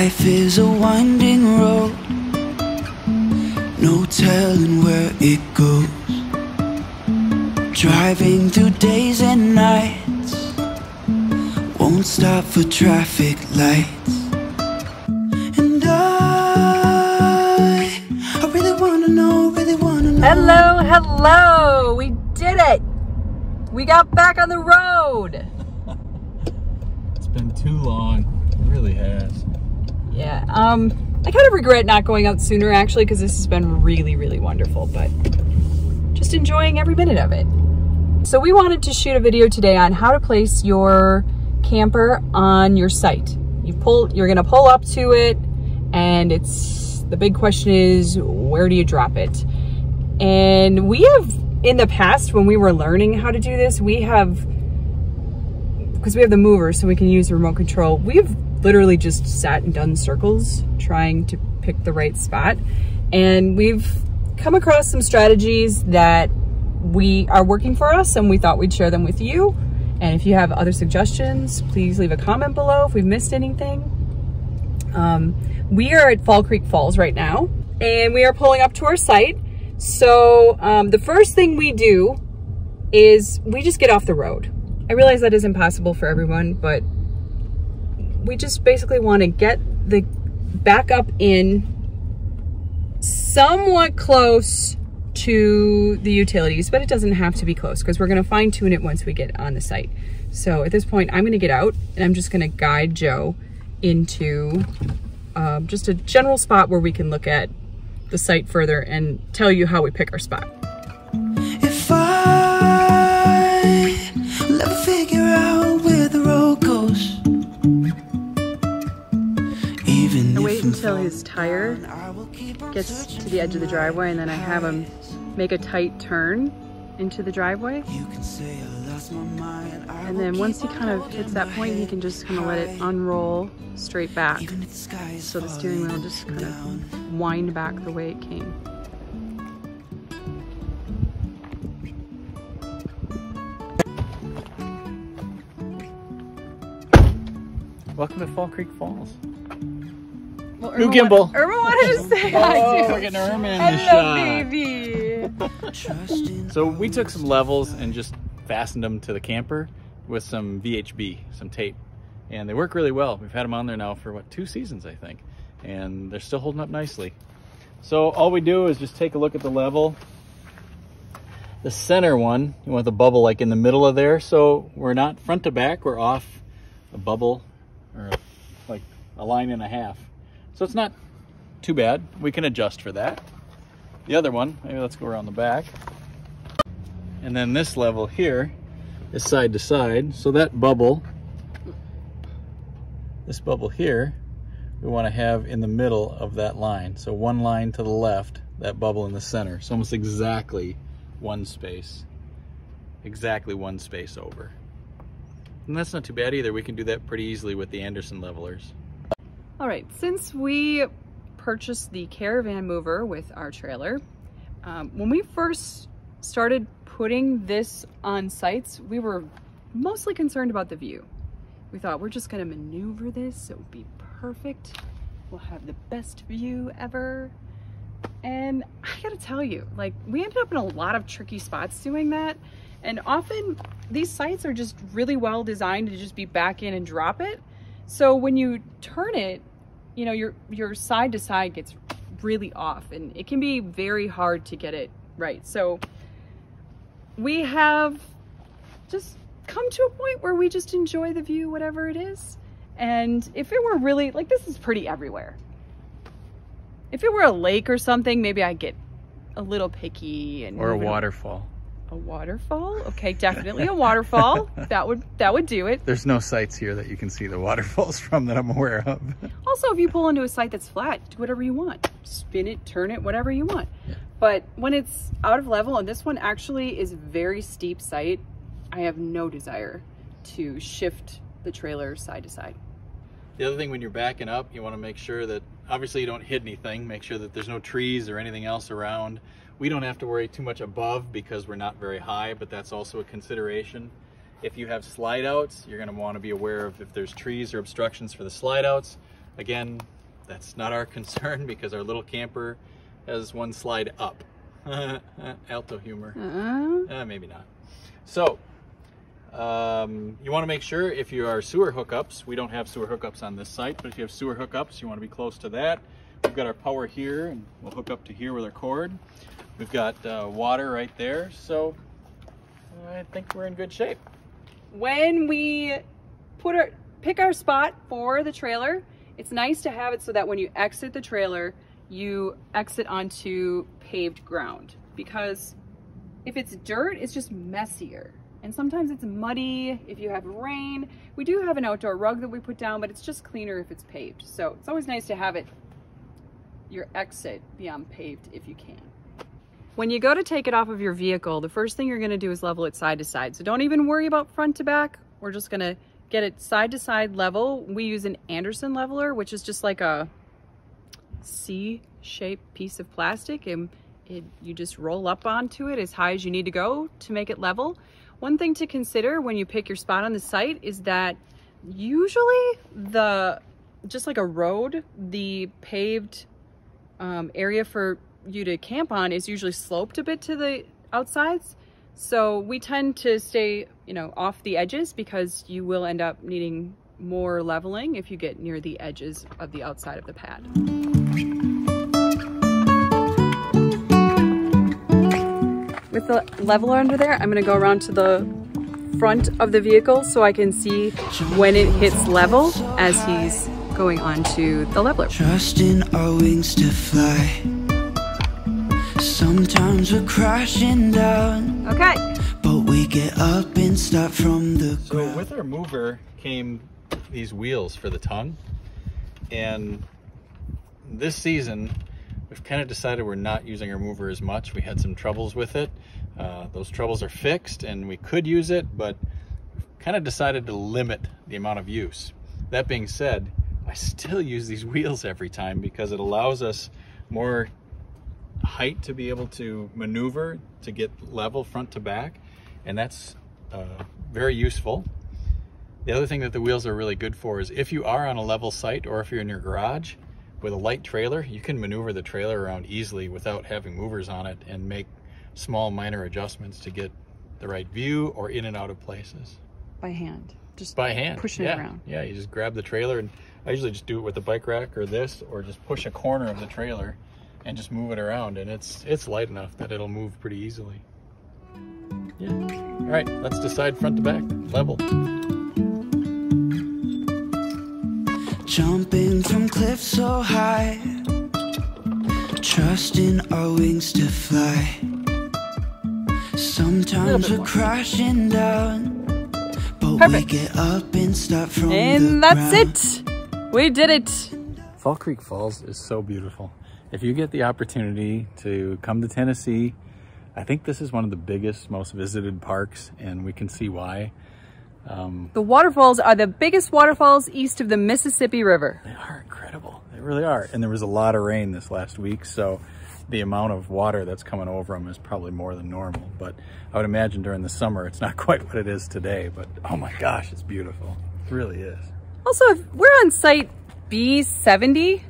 Life is a winding road, no telling where it goes. Driving through days and nights, won't stop for traffic lights. And I really wanna know, Hello, hello! We did it! We got back on the road! It's been too long, it really has. Yeah, I kind of regret not going out sooner, actually, because this has been really, really wonderful, but just enjoying every minute of it. So we wanted to shoot a video today on how to place your camper on your site. You're gonna pull up to it, and the big question is, where do you drop it? And we have, in the past, when we were learning how to do this, because we have the mover, so we can use the remote control, we've literally just sat and done circles trying to pick the right spot. And we've come across some strategies that are working for us, and we thought we'd share them with you. And if you have other suggestions, please leave a comment below if we've missed anything. We are at Fall Creek Falls right now, and we are pulling up to our site. So the first thing we do is we just get off the road. I realize that is impossible for everyone, but we just basically want to get the back up in somewhat close to the utilities, but it doesn't have to be close because we're going to fine tune it once we get on the site. So at this point, I'm going to get out and I'm just going to guide Joe into just a general spot where we can look at the site further and tell you how we pick our spot. If I'll ever figure out where the road goes, I wait until his tire gets to the edge of the driveway, and then I have him make a tight turn into the driveway. And then once he kind of hits that point, he can just kind of let it unroll straight back. So the steering wheel just kind of wind back the way it came. Welcome to Fall Creek Falls. Well, Irma, new gimbal. Irma wanted to say hi. Oh, we're getting Irma in the shot. Baby. So we took some levels and just fastened them to the camper with some VHB, some tape, and they work really well. We've had them on there now for what, 2 seasons, I think, and they're still holding up nicely. So all we do is just take a look at the level. The center one, you want the bubble like in the middle of there, so we're not front to back, we're off a bubble or like a line and a half. So it's not too bad. We can adjust for that. The other one, maybe let's go around the back. And then this level here is side to side. So that bubble, this bubble here, we want to have in the middle of that line. So one line to the left, that bubble in the center. So almost exactly one space over. And that's not too bad either. We can do that pretty easily with the Anderson Levelers. All right, since we purchased the caravan mover with our trailer, when we first started putting this on sites, we were mostly concerned about the view. We thought we're just gonna maneuver this, it'll be perfect. We'll have the best view ever. And I gotta tell you, like, we ended up in a lot of tricky spots doing that. And often these sites are just really well designed to just be back in and drop it. So when you turn it, you know, your side to side gets really off and it can be very hard to get it right. So we have just come to a point where we just enjoy the view, whatever it is. And if it were really, like, this is pretty everywhere. If it were a lake or something, maybe I'd get a little picky. And or a waterfall. A waterfall? Okay, definitely a waterfall. That would do it. There's no sites here that you can see the waterfalls from that I'm aware of. Also, if you pull into a site that's flat, do whatever you want. Spin it, turn it, whatever you want. Yeah. But when it's out of level, and this one actually is a very steep site, I have no desire to shift the trailer side to side. The other thing, when you're backing up, you want to make sure that, obviously, you don't hit anything. Make sure that there's no trees or anything else around. We don't have to worry too much above because we're not very high, but that's also a consideration. If you have slide outs, you're gonna wanna be aware of if there's trees or obstructions for the slide outs. Again, that's not our concern because our little camper has one slide up. Alto humor. Maybe not. So you want to make sure if you are sewer hookups, we don't have sewer hookups on this site, but if you have sewer hookups, you want to be close to that. We've got our power here, and we'll hook up to here with our cord. We've got water right there, so I think we're in good shape. When we pick our spot for the trailer, it's nice to have it so that when you exit the trailer, you exit onto paved ground, because if it's dirt, it's just messier. And sometimes it's muddy if you have rain. We do have an outdoor rug that we put down, but it's just cleaner if it's paved. So it's always nice to have it, your exit, be on paved if you can. When you go to take it off of your vehicle, the first thing you're gonna do is level it side to side. So don't even worry about front to back. We're just gonna get it side to side level. We use an Anderson leveler, which is just like a C-shaped piece of plastic, and you just roll up onto it as high as you need to go to make it level. One thing to consider when you pick your spot on the site is that usually just like a road, the paved area for you to camp on is usually sloped a bit to the outsides. So we tend to stay, you know, off the edges, because you will end up needing more leveling if you get near the edges of the outside of the pad. With the leveler under there, I'm gonna go around to the front of the vehicle so I can see when it hits level as he's going onto the leveler. Trusting our wings to fly. Sometimes we're crashing down. Okay. But we get up and start from the ground. So with our mover came these wheels for the tongue. And this season, we've kind of decided we're not using our mover as much. We had some troubles with it. Those troubles are fixed and we could use it, but we've kind of decided to limit the amount of use. That being said, I still use these wheels every time because it allows us more height to be able to maneuver, to get level front to back, and that's very useful. The other thing that the wheels are really good for is if you are on a level site or if you're in your garage with a light trailer, you can maneuver the trailer around easily without having movers on it and make small minor adjustments to get the right view or in and out of places. By hand. Just by hand. Pushing it around. Yeah, you just grab the trailer, and I usually just do it with the bike rack or this, or just push a corner of the trailer and just move it around, and it's light enough that it'll move pretty easily. Yeah. All right, let's decide front to back, level. Jumping from cliffs so high, trusting our wings to fly. Sometimes we're crashing down, but perfect. We get up and start from and the ground. And that's it! We did it! Fall Creek Falls is so beautiful. If you get the opportunity to come to Tennessee, I think this is one of the biggest, most visited parks, and we can see why. The waterfalls are the biggest waterfalls east of the Mississippi River. They are incredible. They really are. And there was a lot of rain this last week, so the amount of water that's coming over them is probably more than normal. But I would imagine during the summer, it's not quite what it is today, but oh my gosh, it's beautiful. It really is. Also, we're on site B70.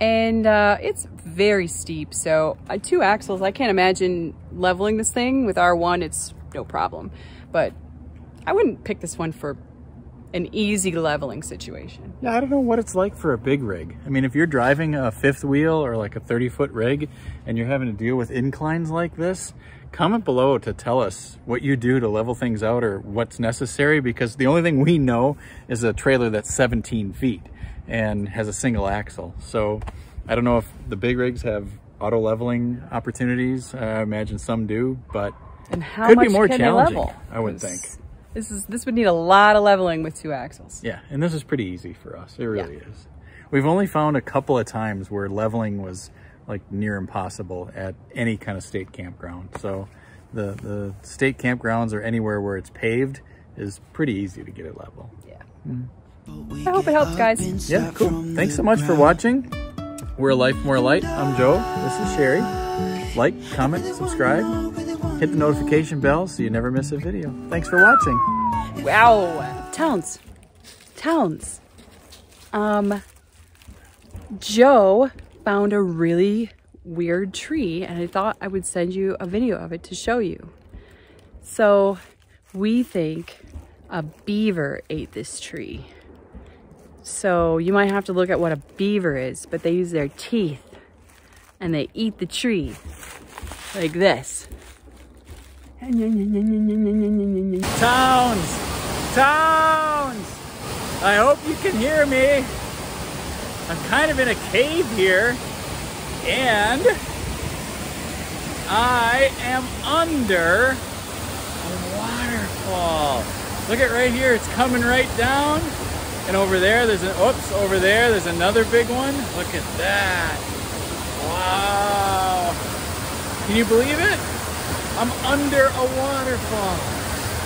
And it's very steep, so two axles, I can't imagine leveling this thing. With R1, it's no problem. But I wouldn't pick this one for an easy leveling situation. Yeah, I don't know what it's like for a big rig. I mean, if you're driving a fifth wheel or like a 30-foot rig and you're having to deal with inclines like this, comment below to tell us what you do to level things out or what's necessary, because the only thing we know is a trailer that's 17 feet. And has a single axle. So I don't know if the big rigs have auto leveling opportunities. I imagine some do, but and how could much be more can challenging, level? I would think. This would need a lot of leveling with two axles. Yeah, and this is pretty easy for us. It really is. We've only found a couple of times where leveling was like near impossible at any kind of state campground. So the state campgrounds or anywhere where it's paved is pretty easy to get it level. Yeah. I hope it helps, guys. Yeah, cool. Thanks so much for watching. We're Life More Light. I'm Joe. This is Sherry. Like, comment, subscribe. Hit the notification bell so you never miss a video. Thanks for watching. Wow. Towns. Joe found a really weird tree and I thought I would send you a video of it to show you. So we think a beaver ate this tree. So you might have to look at what a beaver is, but they use their teeth and they eat the tree like this. Towns! I hope you can hear me. I'm kind of in a cave here and I am under a waterfall. Look at right here, it's coming right down. And over there, there's an, oops, over there, there's another big one. Look at that. Wow. Can you believe it? I'm under a waterfall.